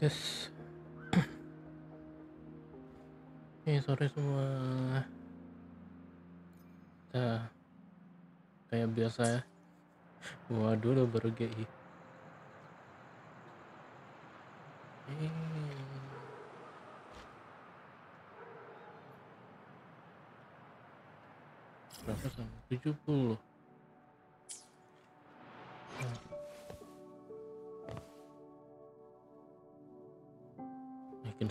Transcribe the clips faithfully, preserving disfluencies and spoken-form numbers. ですeh, sore semua. Nah, kayak biasa ya. Waduh, udah baru G I. Eh. Berapa sama tujuh puluh? Bikin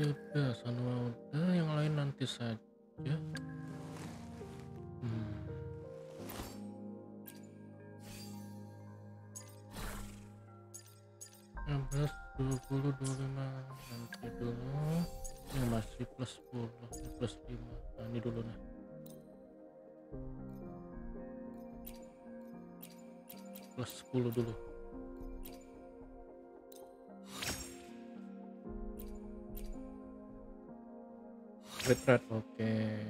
Sudah, Sunwound. Nah, yang lain nanti saja. Hmm. enam belas, dua puluh, dua puluh lima nanti dulu. Ini masih plus sepuluh, plus lima. Nah, ini dulu nah. Plus sepuluh dulu. Retret, oke. Okay.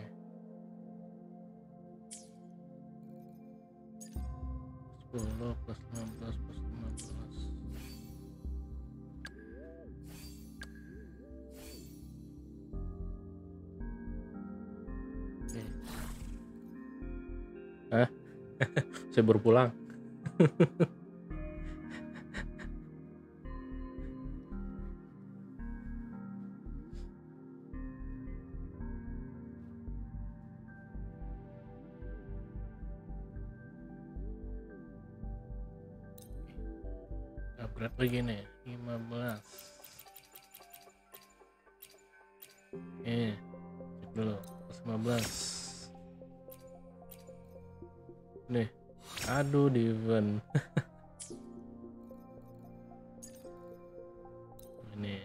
sepuluh plus enam belas plus lima belas. Okay. Hah? Saya baru pulang. Upgrade begini lima belas. Eh, cek dulu lima belas nih. Aduh, di event ini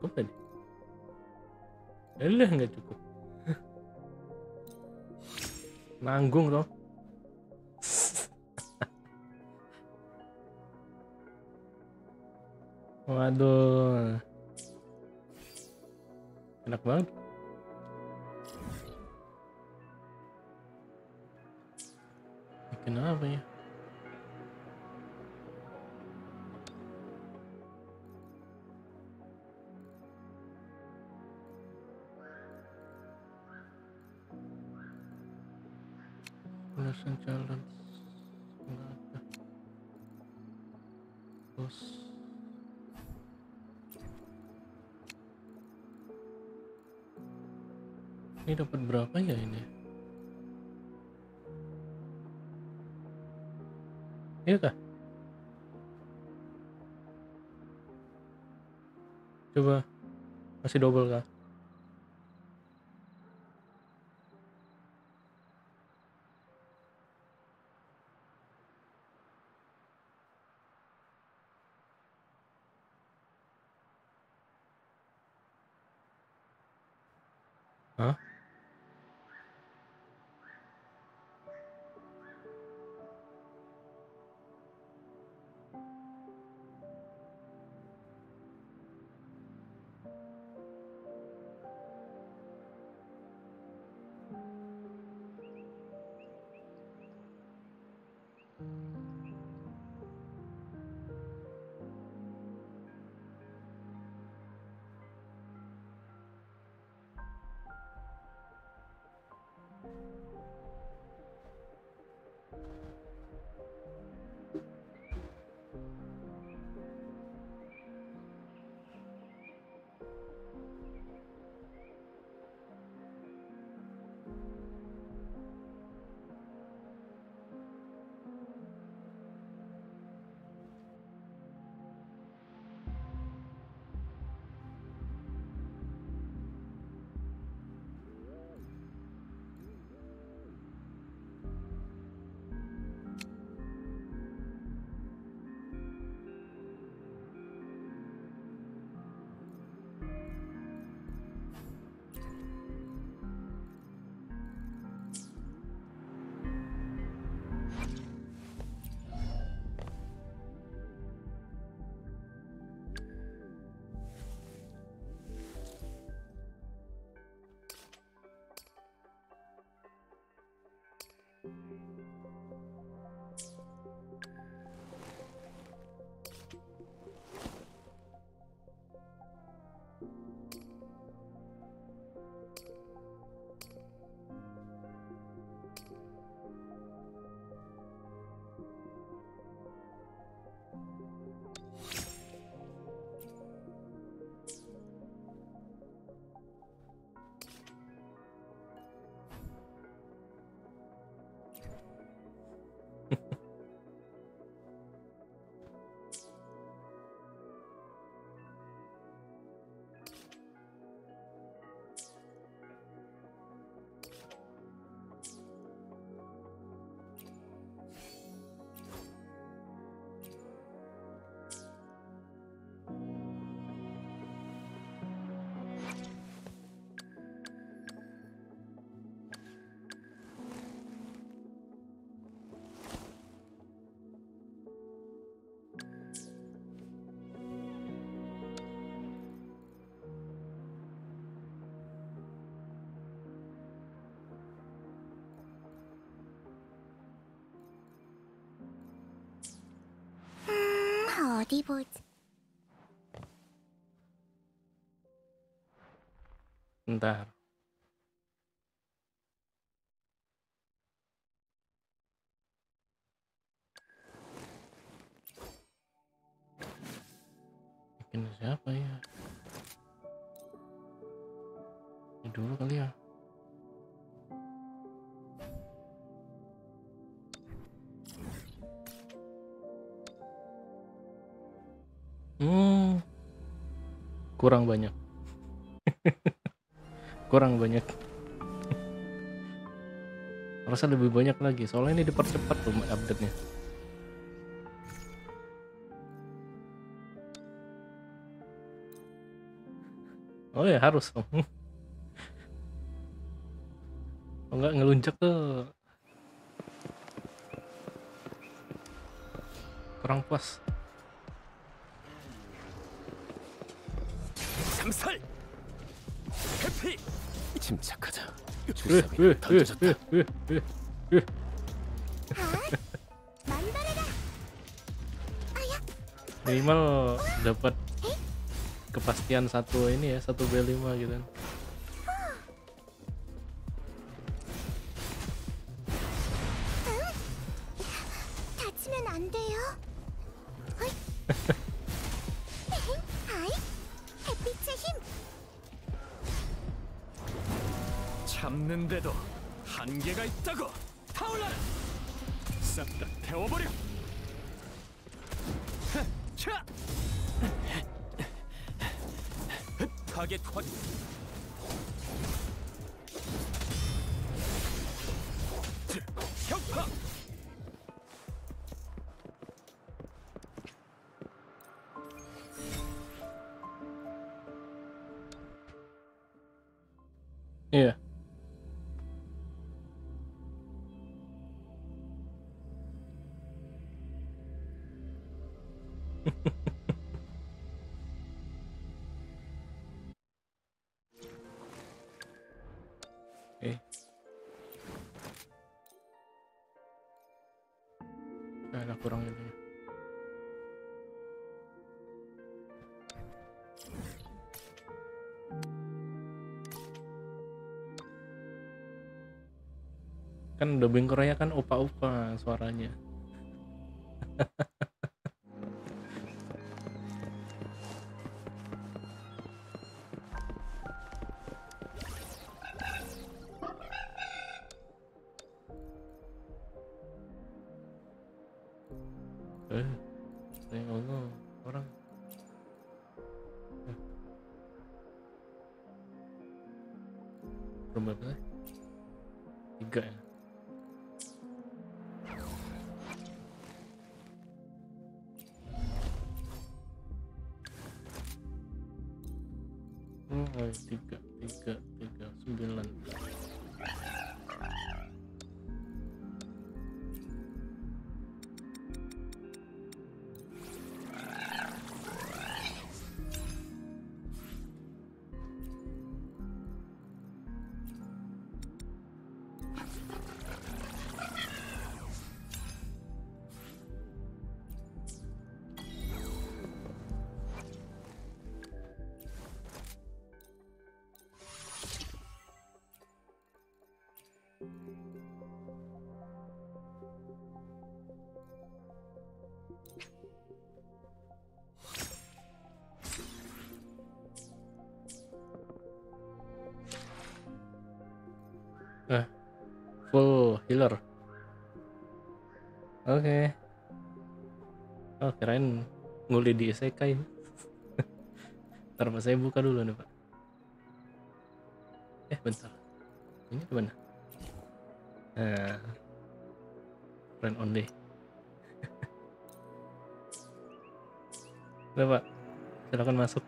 cukup tadi, elah nggak cukup. Nanggung dong. Waduh, enak banget. Kenapa ya? Langsung jalan bos. Ini dapat berapa ya ini? Iya kah? Coba masih double kah? Hah? 어디보지? 네. Ini siapa ya? Ini dulu kali ya. Hmm, kurang banyak. Kurang banyak. Harusnya lebih banyak lagi. Soalnya ini dipercepat loh update-nya. Oh ya harus dong. Oh, enggak ngeluncak tuh kurang puas. 삼살. 해피. 침착하자. 주사위를 던져줬다. Minimal dapat kepastian satu ini ya, satu B lima gitu kan. Iya. Eh. Ada kurang ini. Kan dubbing Korea kan opa-opa suaranya. Eh, tengok dong orang. Rumah berapa? Tiga ya. tiga tiga tiga sembilan full healer. Oke. Okay. Oh, kirain nguli di isekai. Ntar Pak, saya buka dulu nih Pak. Eh bentar. Ini kemana? Nah. Friend only. Udah Pak, silakan masuk.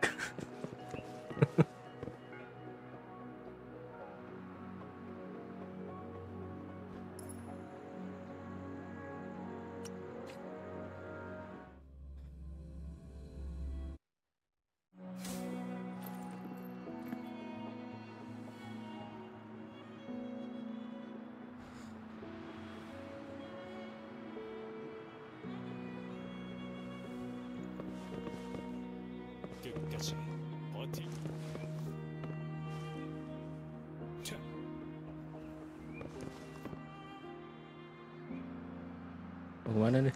것이 버티. 어, 그만해. 네.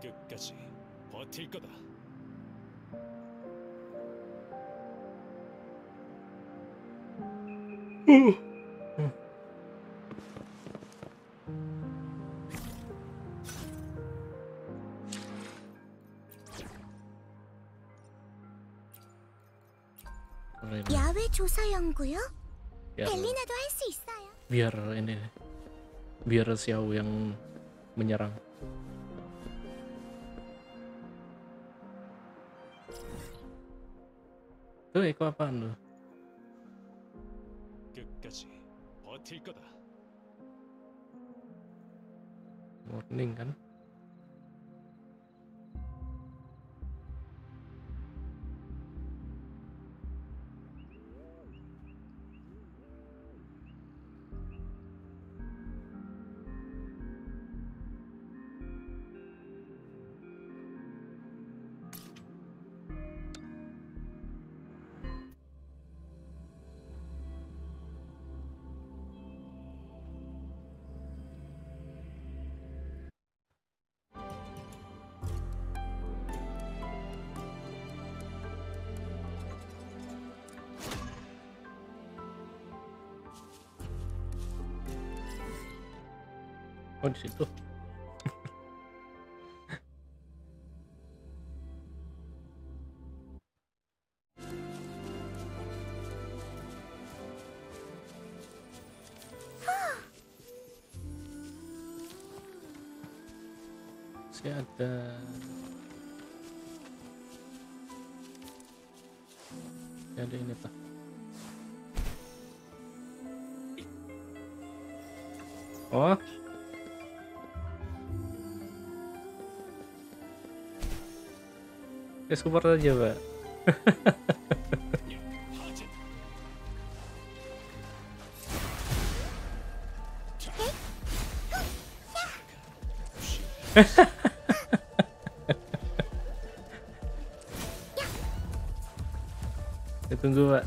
끝까지 버틸 거다. 야외 조사 연구요? 벨리나도 할 수 있어요. Biar ini, biar Xiao yang menyerang. Tuh Eko apaan tuh? 끝까지 버틸 거다. Warning kan? Oh, di situ. Masih ada. Masih ada ini pak. Oh. Ya support aja, Pak. Ya tunggu, Pak.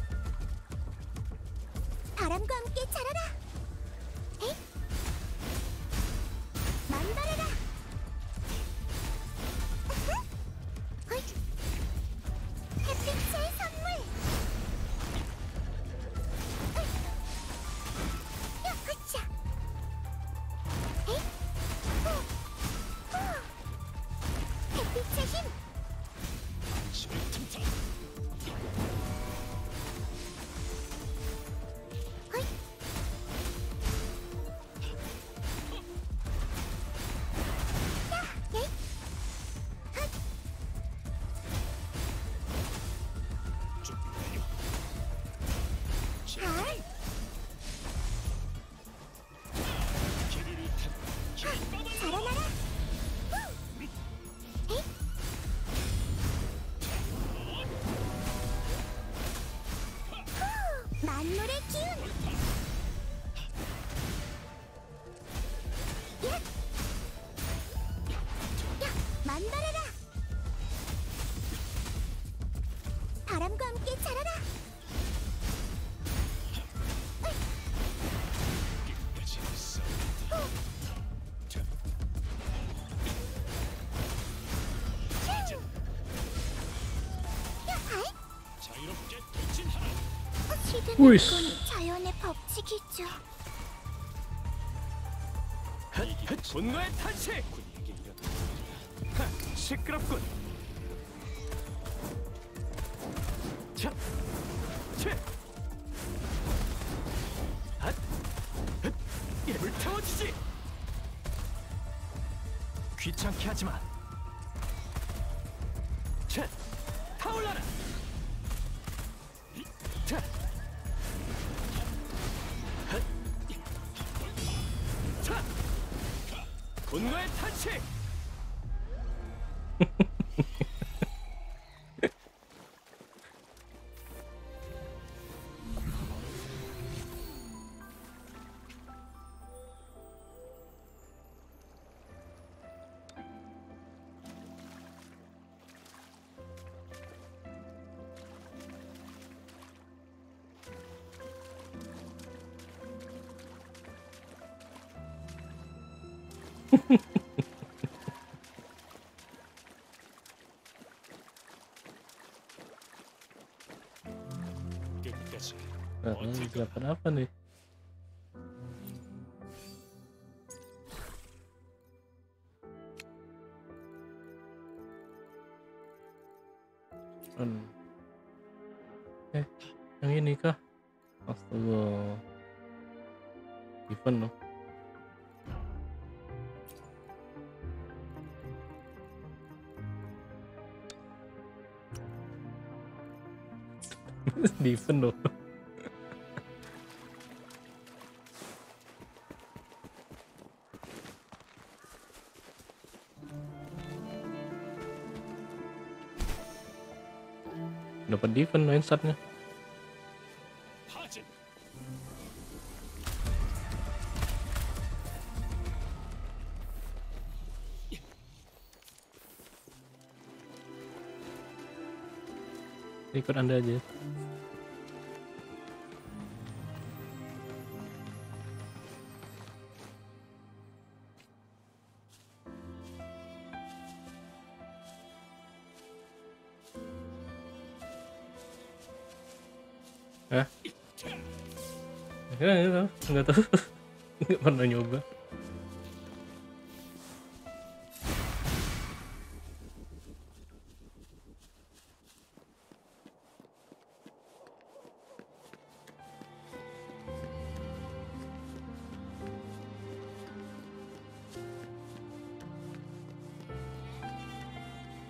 우이씨 자연의 법칙이죠. 분노의 탄식. 시끄럽군. 자, 채. 핫. 핫. 이름을 태워주지. 귀찮게 하지 마. 채. 타올라라. 자. Kenapa nih? Hmm. Eh, yang ini kah? Astaga, event loh. Di event loh. Dapat defend main startnya. Ikut Anda aja. Nggak tahu, nggak pernah nyoba.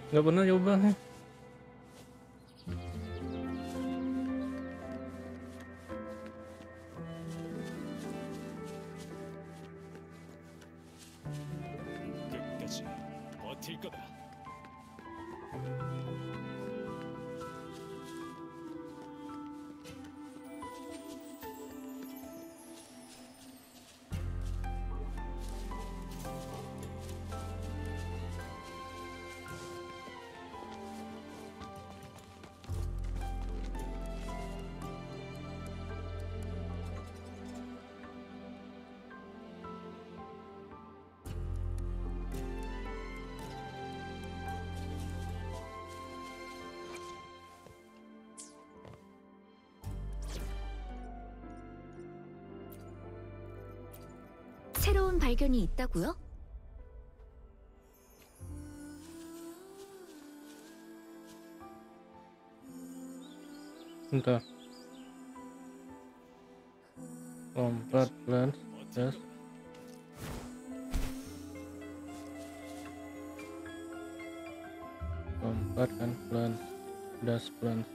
Nggak pernah nyoba nih. 새로운 발견이 있다고요? Bentar. Lompat lens, yes. Lompat kan lens, das lens.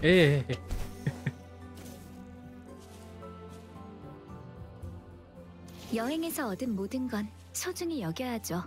Eh, 여행에서 얻은 모든 건 소중히 여겨야죠.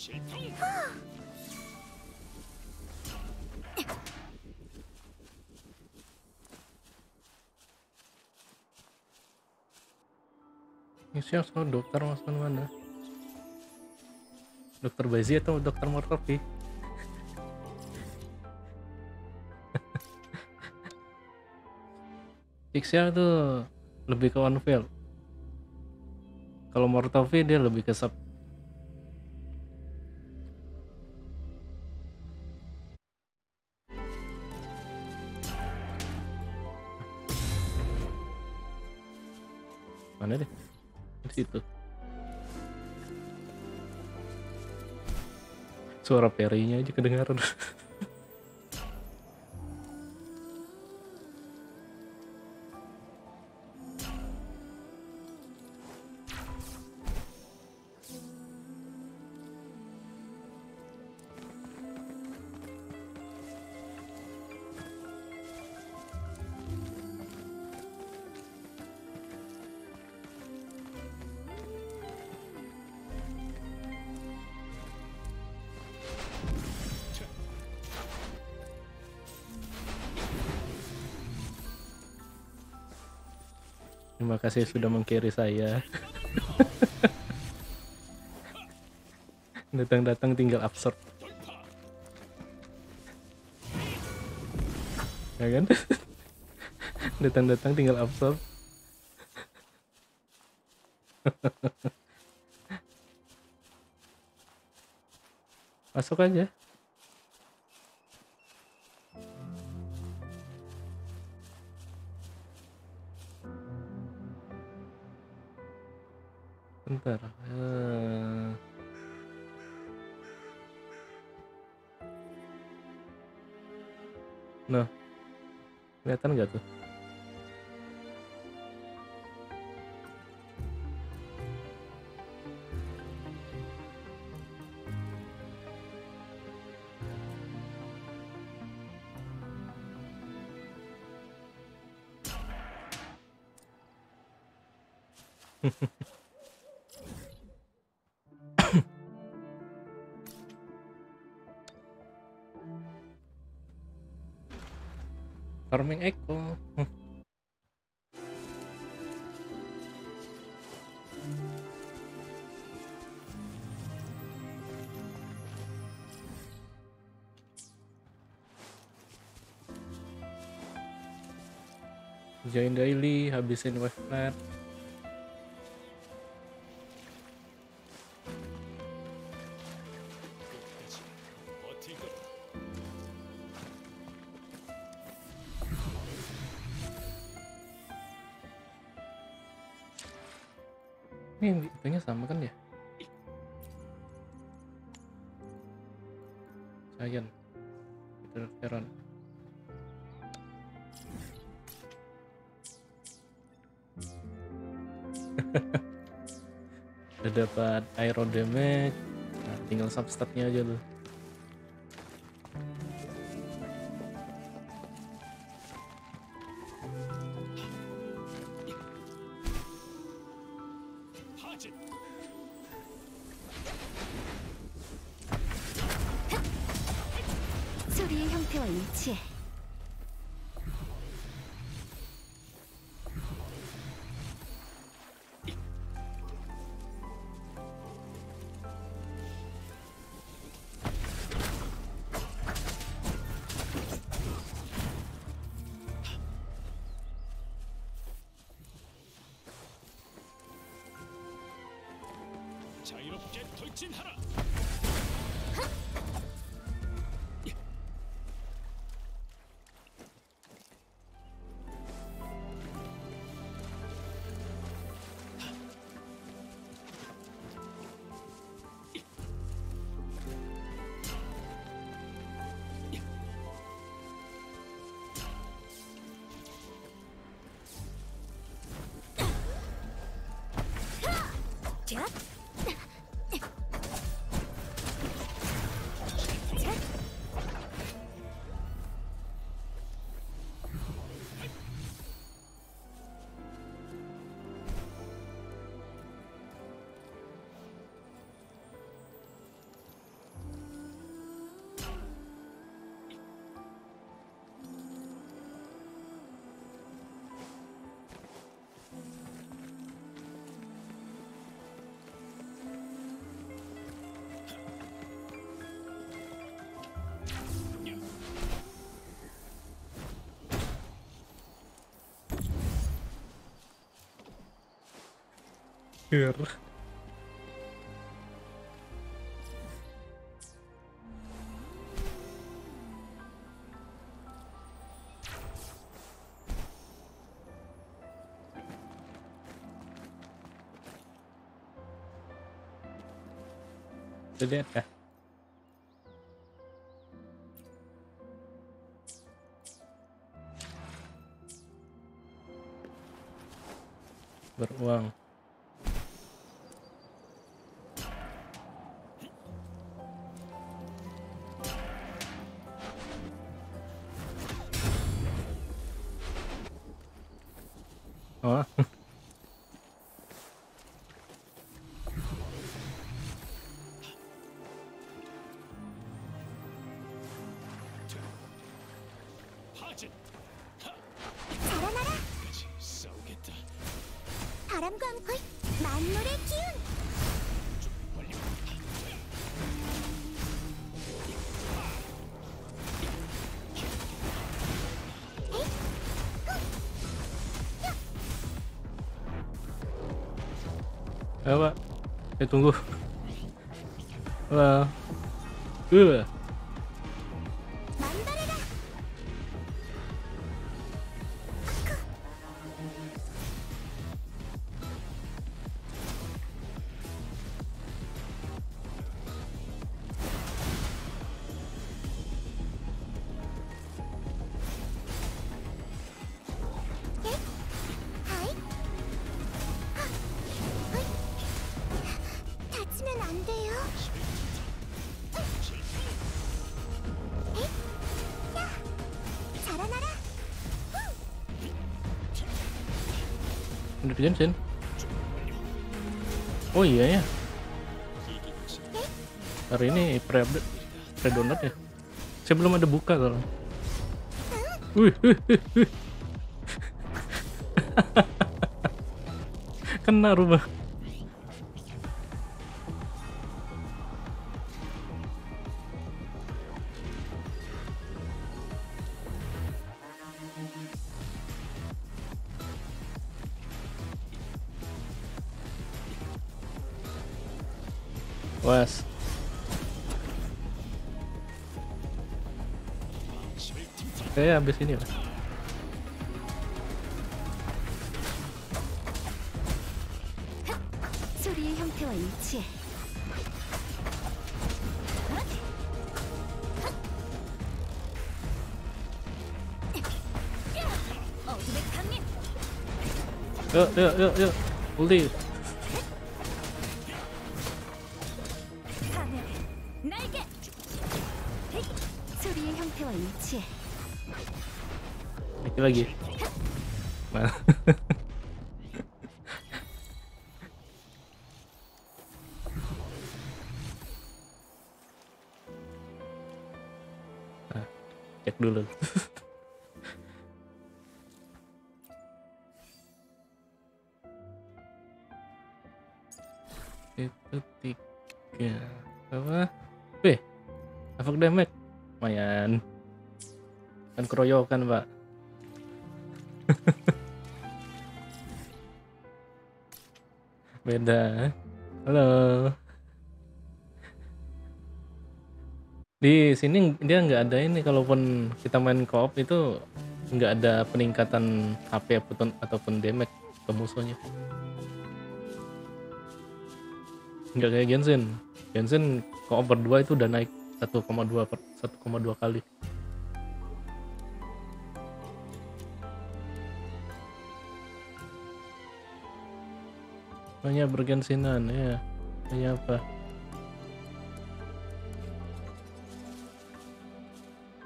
Siap soal dokter masuk mana? Dokter Bazi atau dokter Mortopi? Pixel tuh lebih ke on field. Kalau Mortopi dia lebih ke sub. Mana deh? Situ suara perinya aja kedengaran. Terima kasih sudah meng-carry saya. Datang-datang tinggal absorb. Ya kan? Datang-datang tinggal absorb. Masuk aja. Bentar, uh... nah, kelihatan nggak tuh? Farming Echo. Join daily, habisin wave flat. Ini itunya sama kan ya? Giant Interferon. Udah dapat aero damage. Nah, tinggal substatnya aja tuh. 자유롭게 돌진하라. Anjir. Lihat ya. Beruang. Oh. Eh, Pak. Eh, tunggu. Wah. Uh. Udah dijensin. Oh iya ya. Hari ini pre-update, pre-download ya. Saya belum ada buka kalau. Wih, wih, wih, wih. Kena rumah. Was. Kayak habis ini lah. Yuk, yuk, yuk, yuk. Ulti. Lagi mana? Nah, cek dulu. Itu tiga apa? Wih, efek damage lumayan kan, keroyokan Pak. Beda. Halo. Di sini dia nggak ada ini, kalaupun kita main co-op itu nggak ada peningkatan H P ataupun damage ke musuhnya. Nggak kayak Genshin. Genshin co-op berdua itu udah naik satu koma dua kali. Banyak bergensinan ya, banyak apa?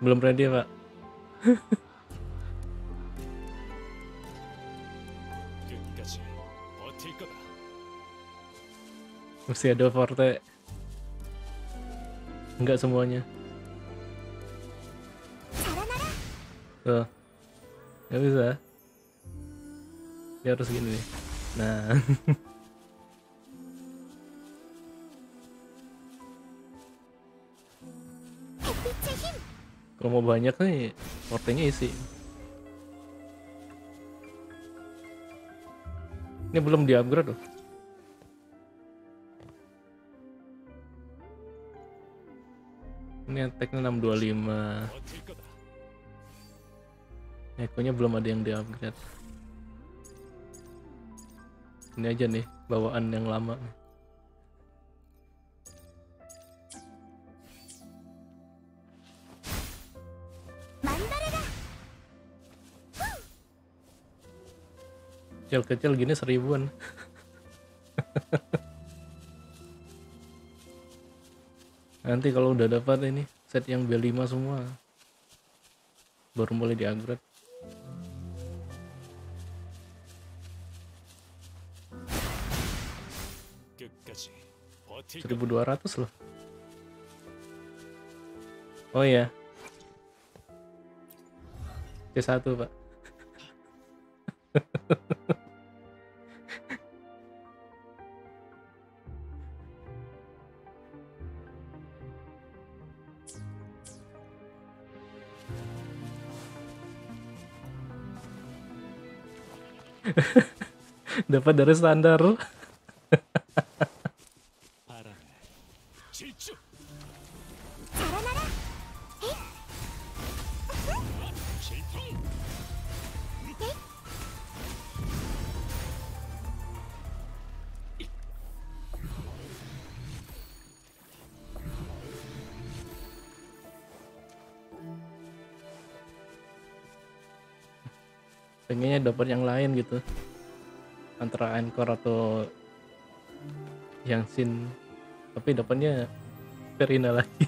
Belum ready Pak. Mesti ada forte. Enggak semuanya. Tuh, nggak bisa. Dia harus gini nih. Nah. Kalau mau banyak nih, portenya isi. Ini belum di-upgrade loh. Ini attack-nya enam dua lima. Ekonya belum ada yang di-upgrade. Ini aja nih, bawaan yang lama. Kecil-kecil gini seribuan. Nanti kalau udah dapat ini set yang B lima semua baru mulai di-upgrade. seribu dua ratus loh. Oh ya. C satu, Pak. Dapat dari standar. Pengennya dapat yang lain gitu, antara Encore atau yang Sin, tapi dapatnya Verina lagi.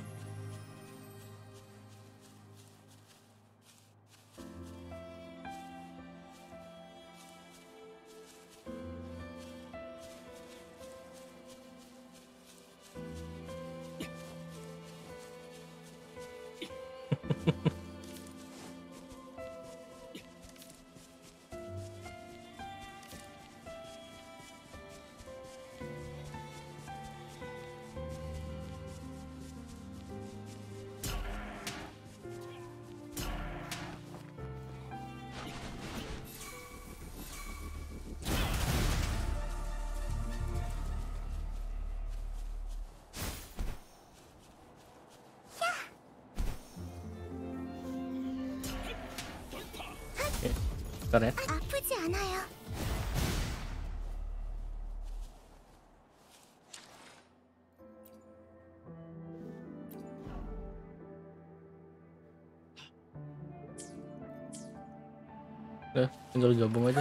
네. 아프지 않아요. 네, tinggal gabung aja.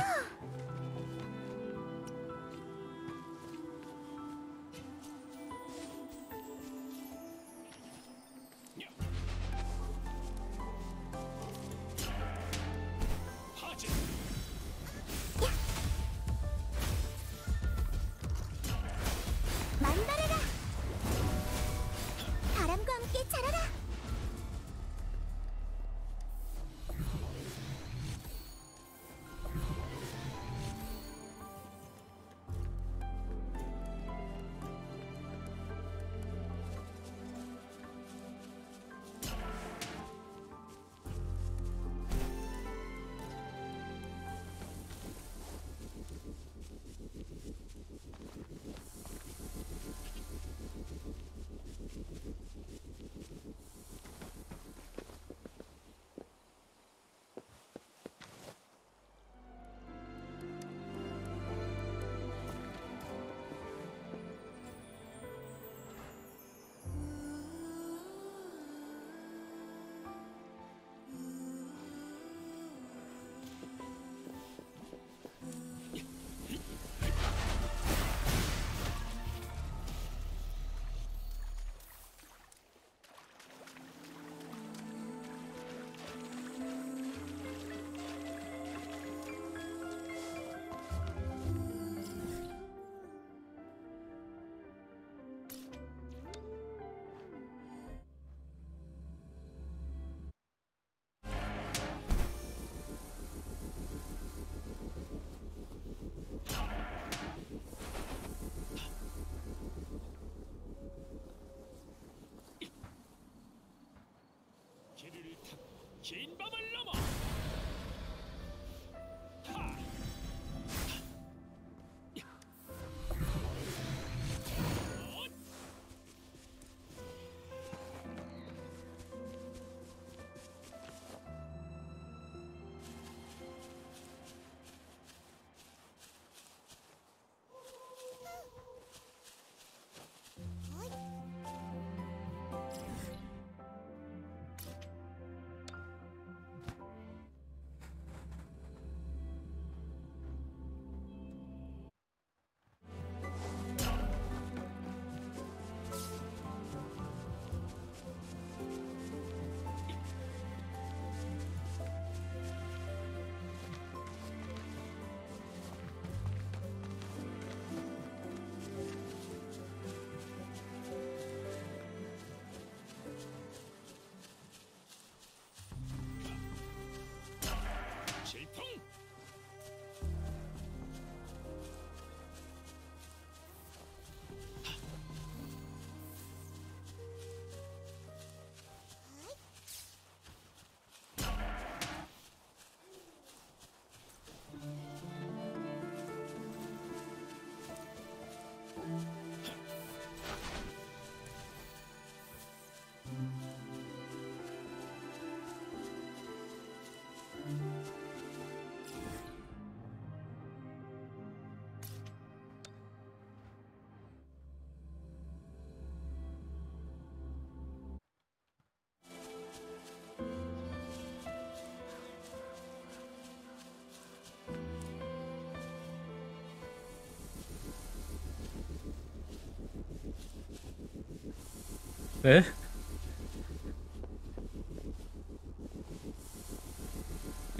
에?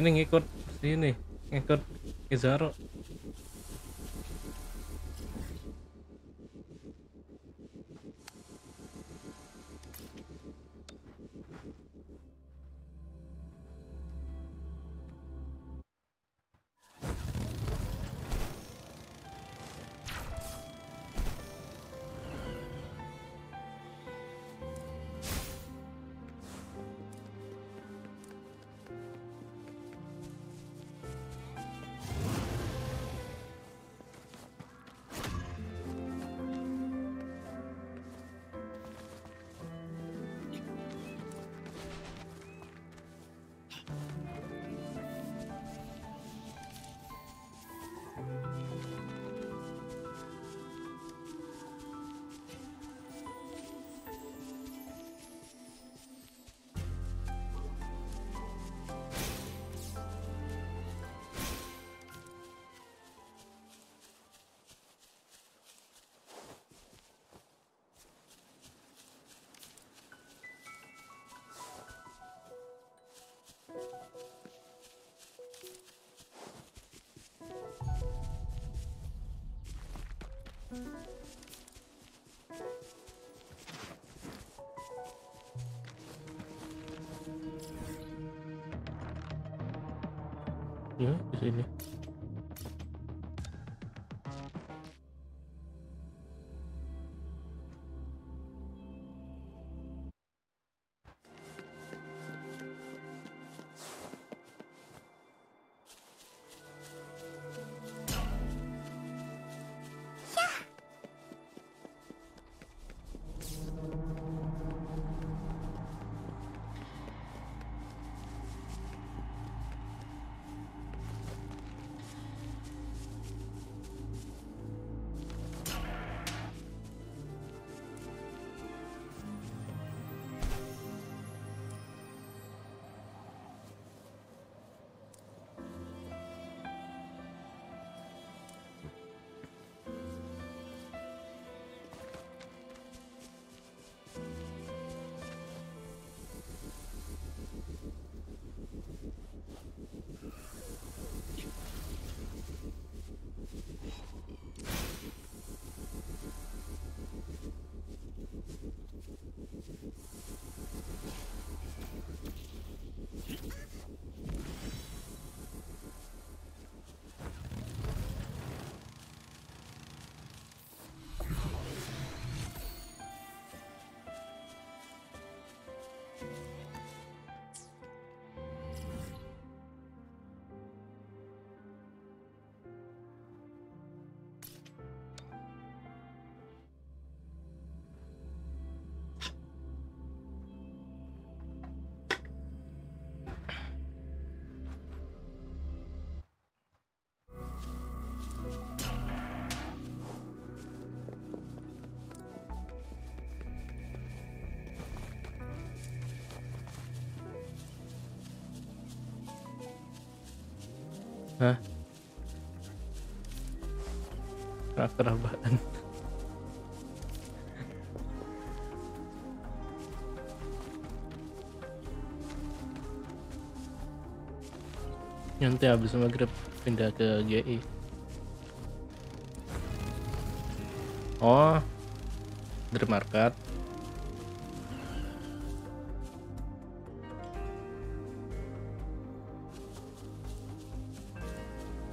Ini ngikut sini, ngikut ke Zaro. Ya, di sini. Hah? Karakter apaan? Nanti habis maghrib pindah ke G I. Oh, dari market.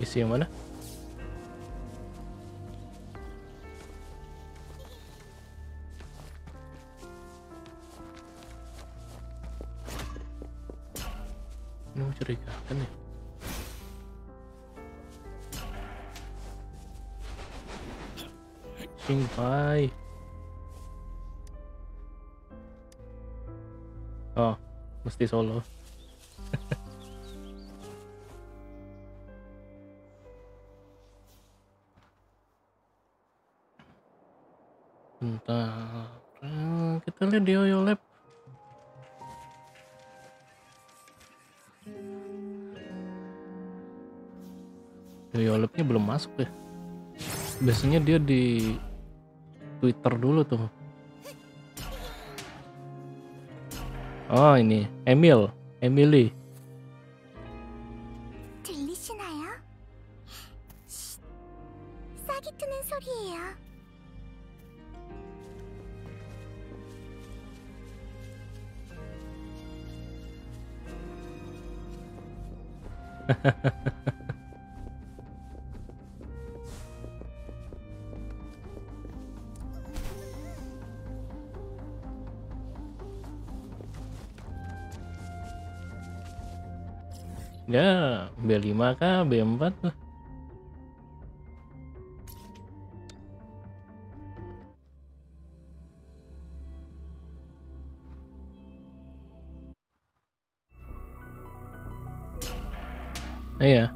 Isi yang mana? Ini mencurigakan ya? Shinpai. Oh, mesti solo. Masuk ya. Biasanya dia di Twitter dulu tuh. Oh, ini Emil, Emily. 들리시나요? 싹이 트는 소리예요. Ya, B lima kah, B empat tuh. Iya.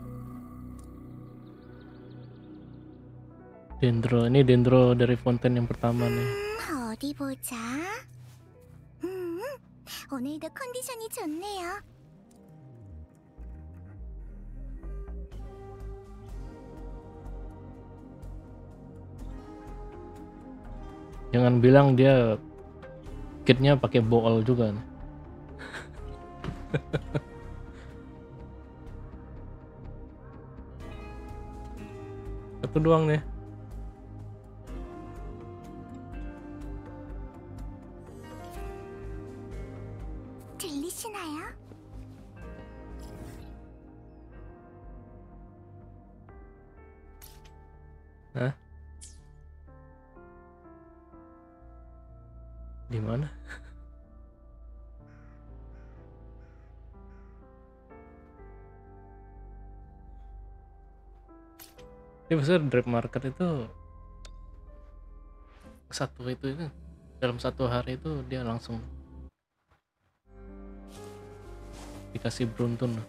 Dendro, ini dendro dari fonten yang pertama nih. 어디 보자. 음, 오늘도 컨디션이 좋네요. Jangan bilang dia kitnya pakai bool juga. Satu doang nih. 들리시나요? Hah? Di mana? Ini besar drip market itu satu itu itu dalam satu hari itu dia langsung dikasih beruntun.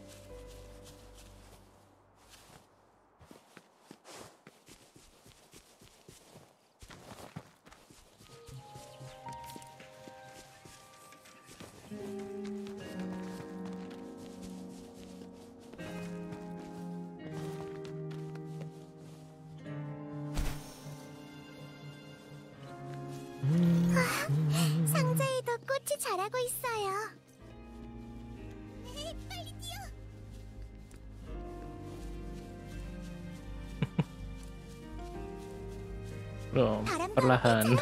Loh, perlahan.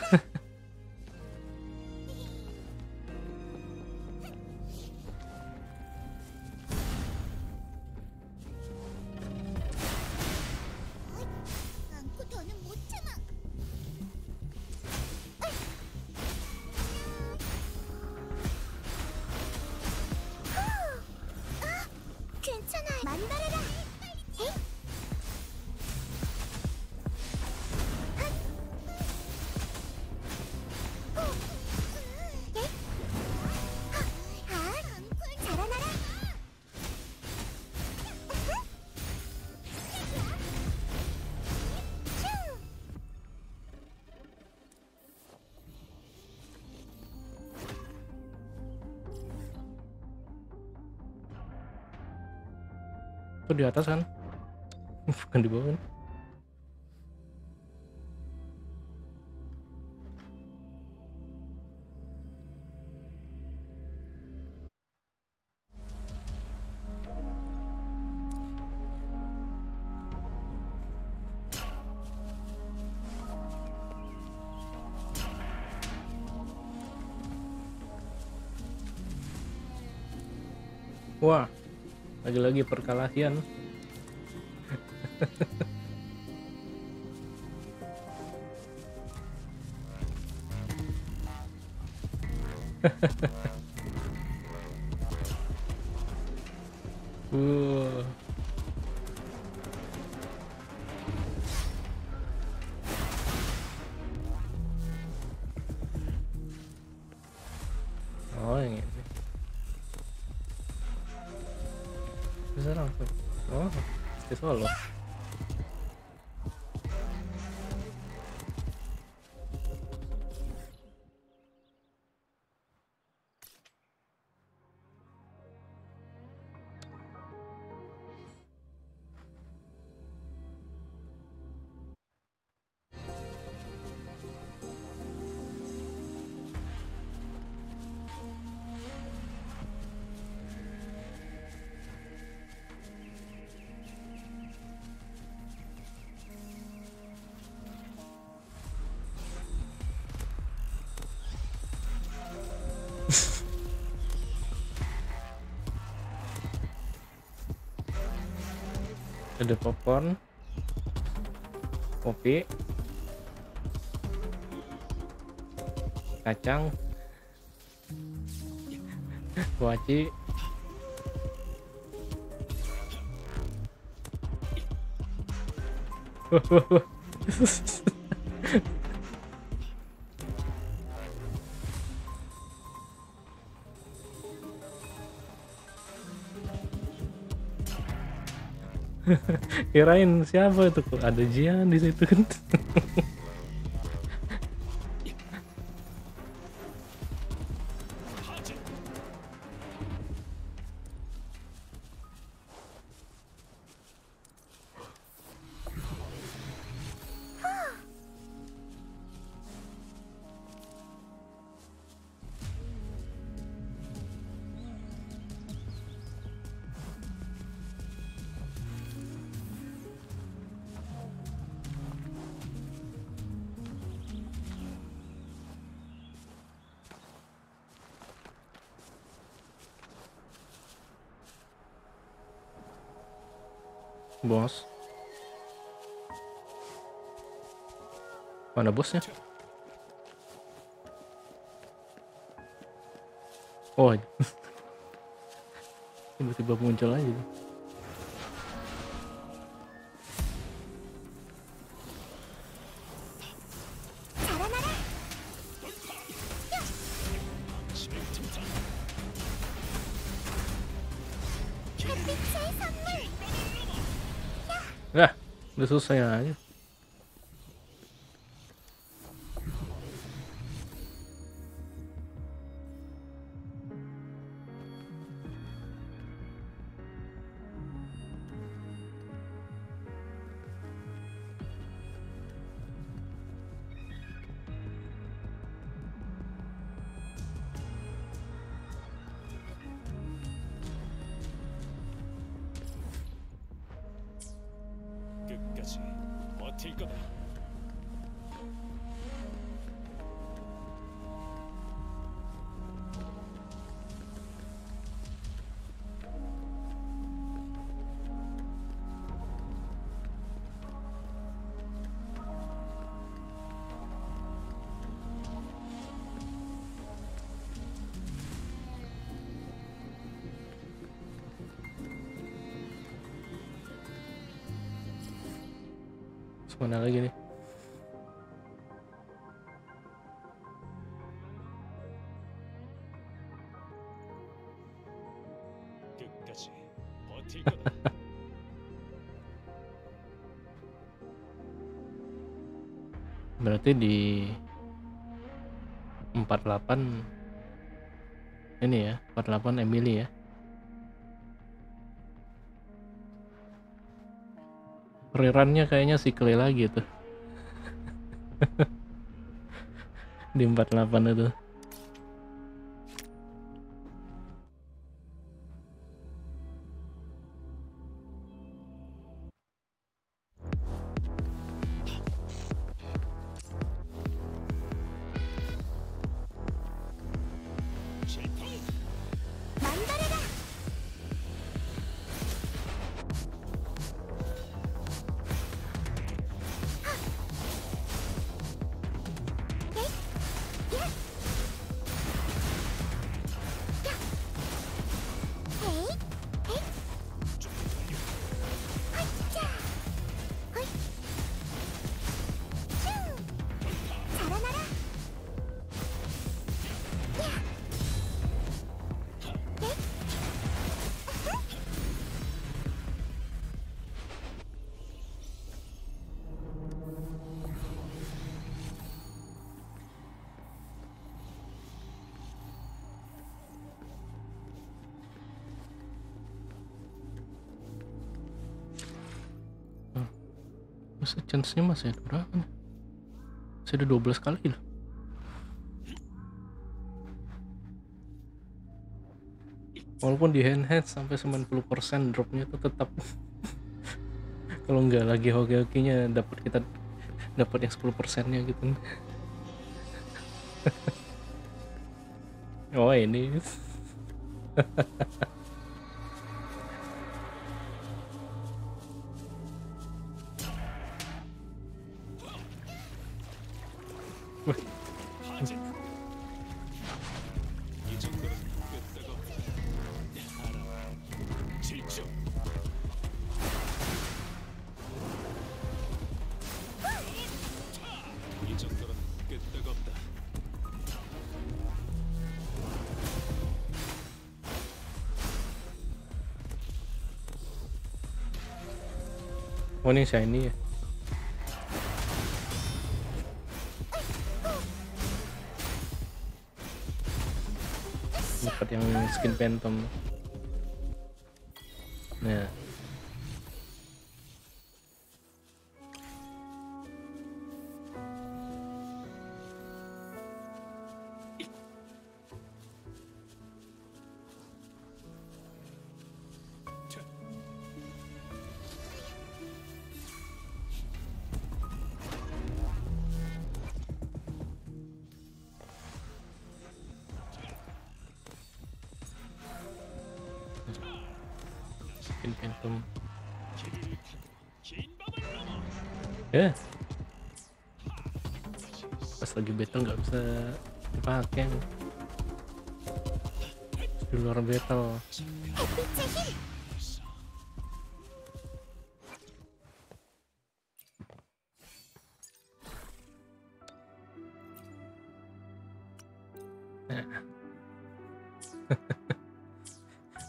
Itu di atas kan? Bukan di bawah kan? Wah, lagi-lagi perkelahian. uh. Oh, yang ini. Bisa langsung. Oh, di solo. Ada popcorn, kopi, kacang, kuaci, kirain siapa itu, kok ada Jian di situ kan. Bos, mana bosnya? Oh, tiba-tiba muncul aja. Udah selesai aja. Mana lagi nih? Berarti di empat puluh delapan ini ya, empat puluh delapan Emily ya. Rerunnya kayaknya sikle lagi tuh. Di empat puluh delapan itu. Chance-nya masih ada berapa nih? Masih ada dua belas kali loh. Walaupun di handheld sampai sembilan puluh persen dropnya itu tetap kalau nggak lagi hoki-hokinya dapat, kita dapat yang sepuluh persennya gitu. Oh ini. Oh ini shiny ya. Dapat yang skin Phantom. Nah. Phantom. Ya. Yeah. Pas lagi battle nggak bisa dipakai. Di luar battle.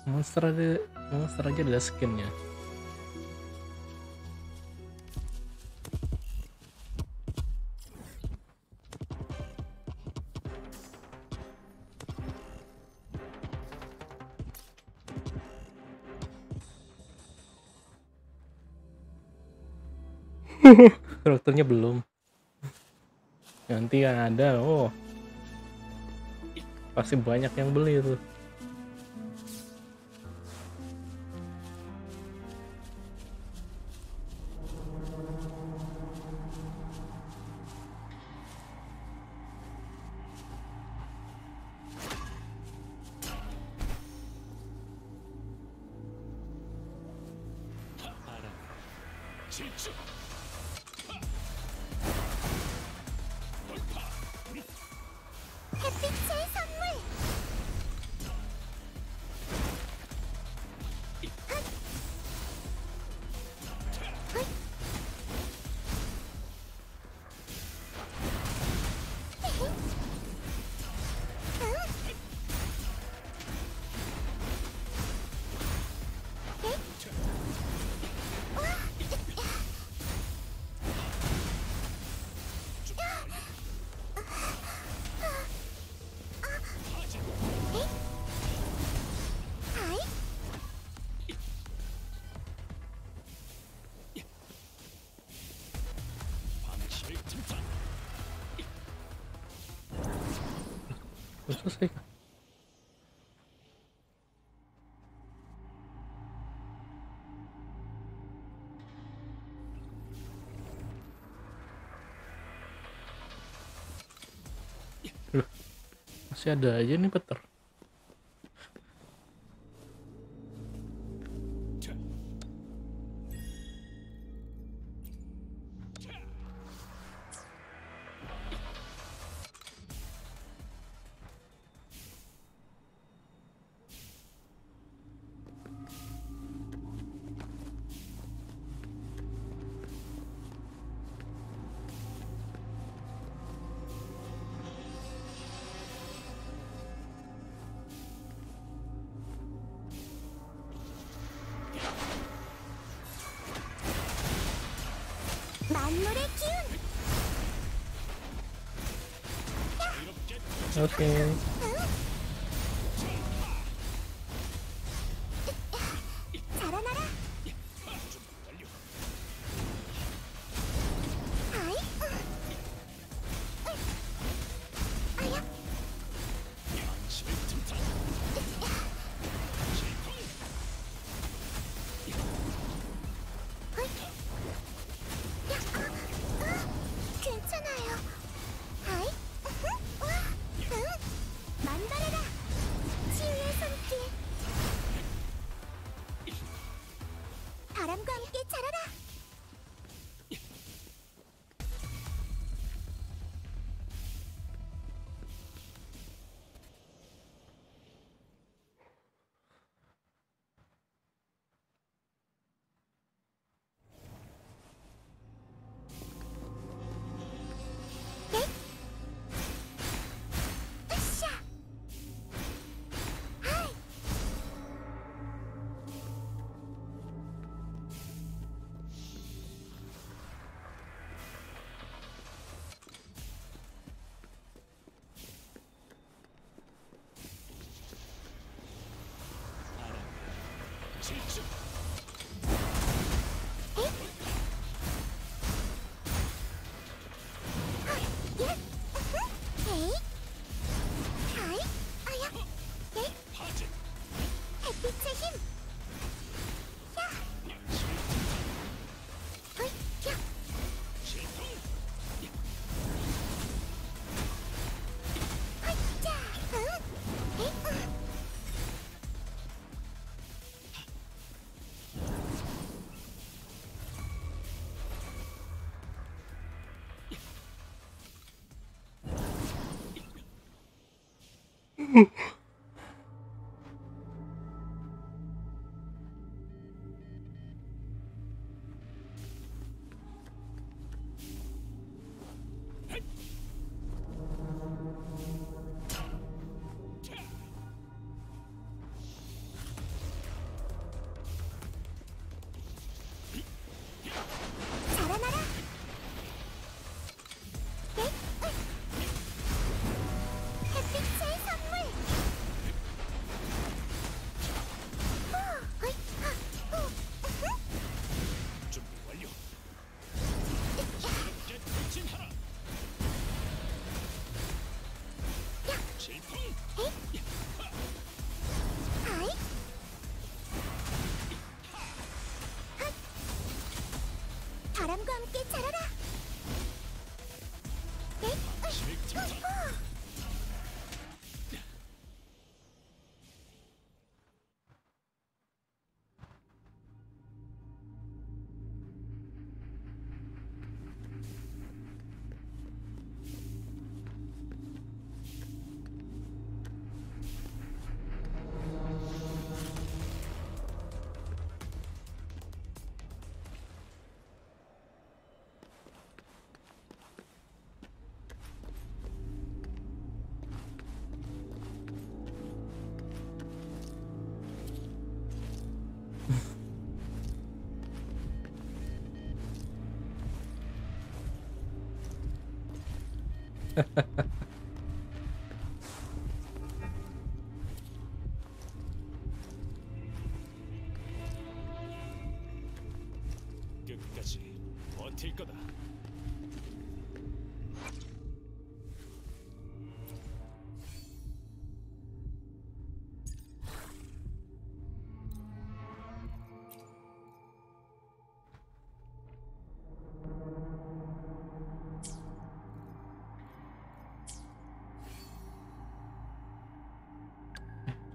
Monster ada, monster aja ada skinnya. Karakternya belum. Nanti ada, oh pasti banyak yang beli tuh. Selesai kah? Loh, masih ada aja nih petir. Oke. Okay. 바람과 함께 자라라. 네, 으이, 으이, 으이. 끝까지 버틸 거다.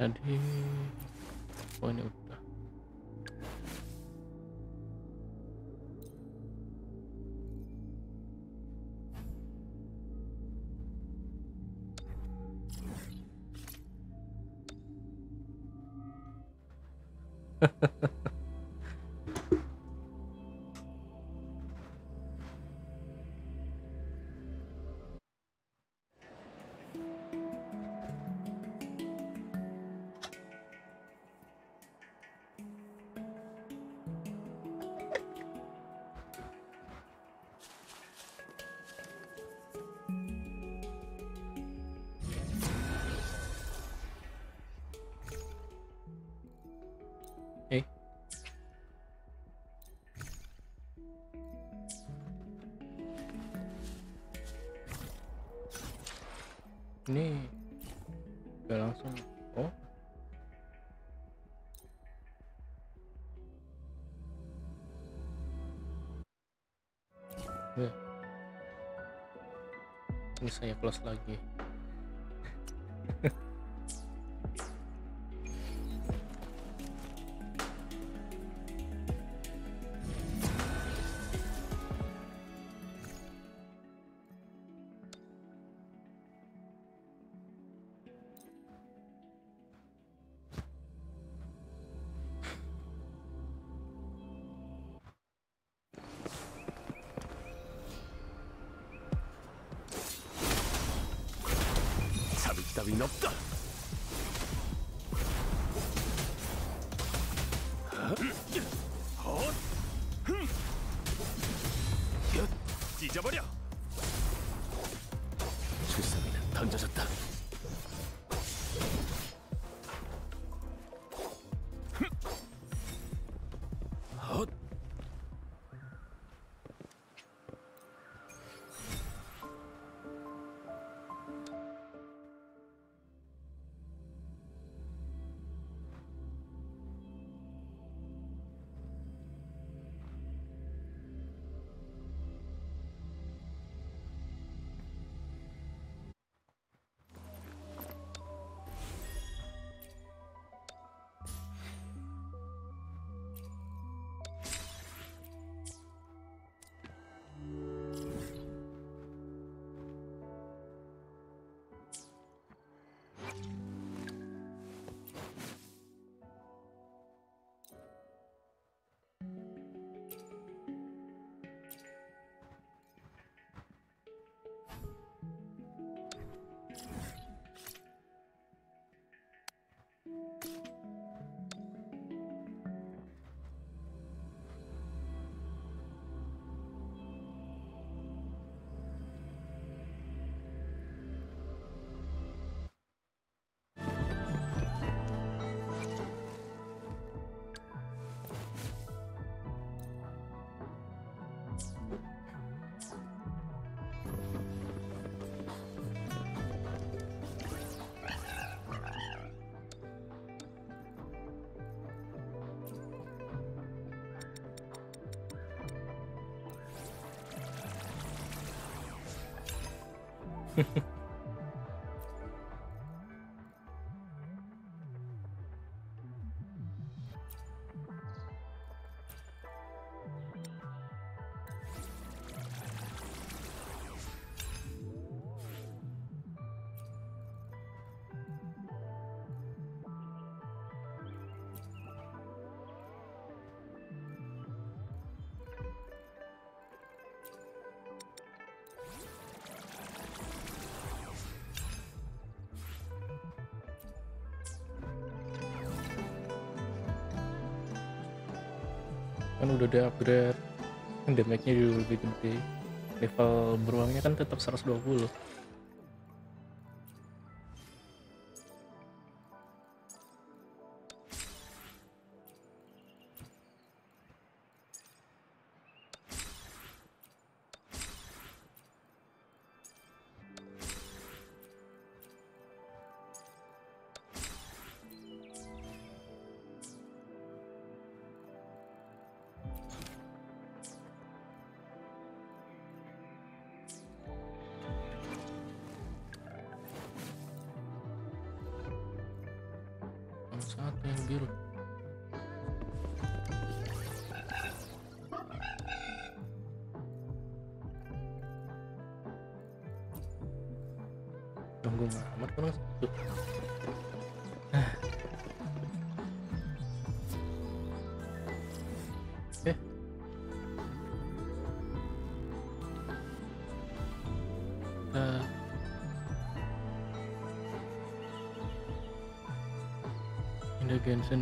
Tadi poinnya udah. Ini udah langsung. Oh, eh. Ini saya plus lagi.旅乗った。はっ。よっ、じゃばりゃ。出産みな、誕生じゃった。はっ。Kan udah di upgrade kan damage-nya juga lebih gede, level beruangnya kan tetap seratus dua puluh. Satu yang biru. Tunggu amat terus. Eh. Nah. Genshin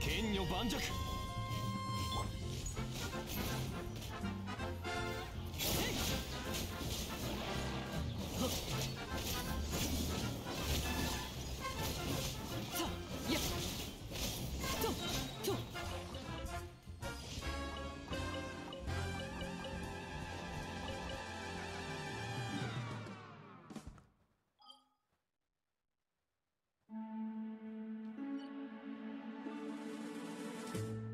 剣女盤石you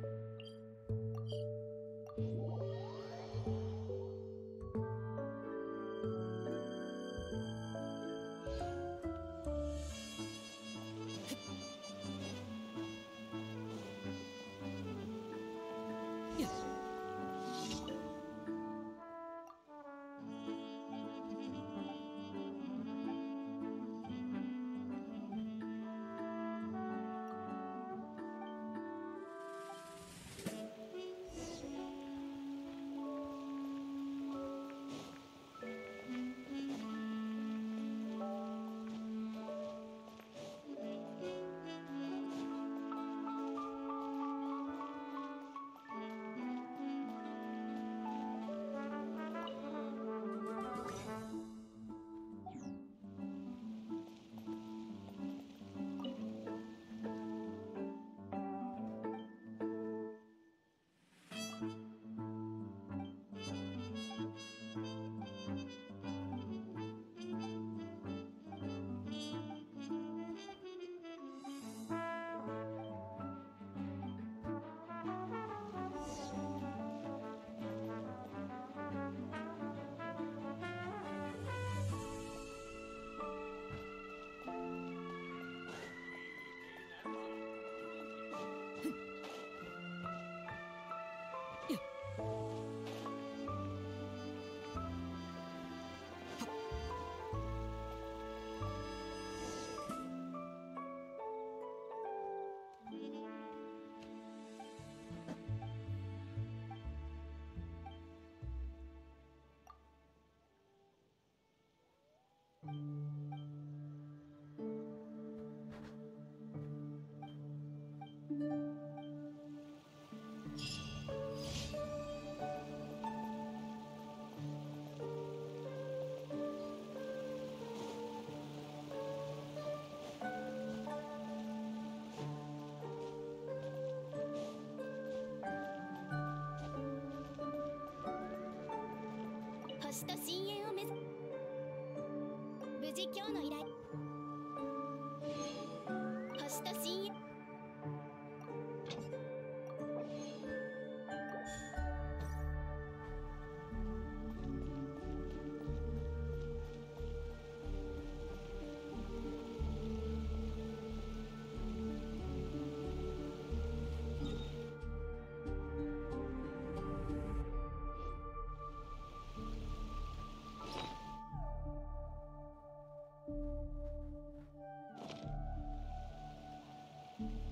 しと深淵を目指無事今日の依頼星と深淵you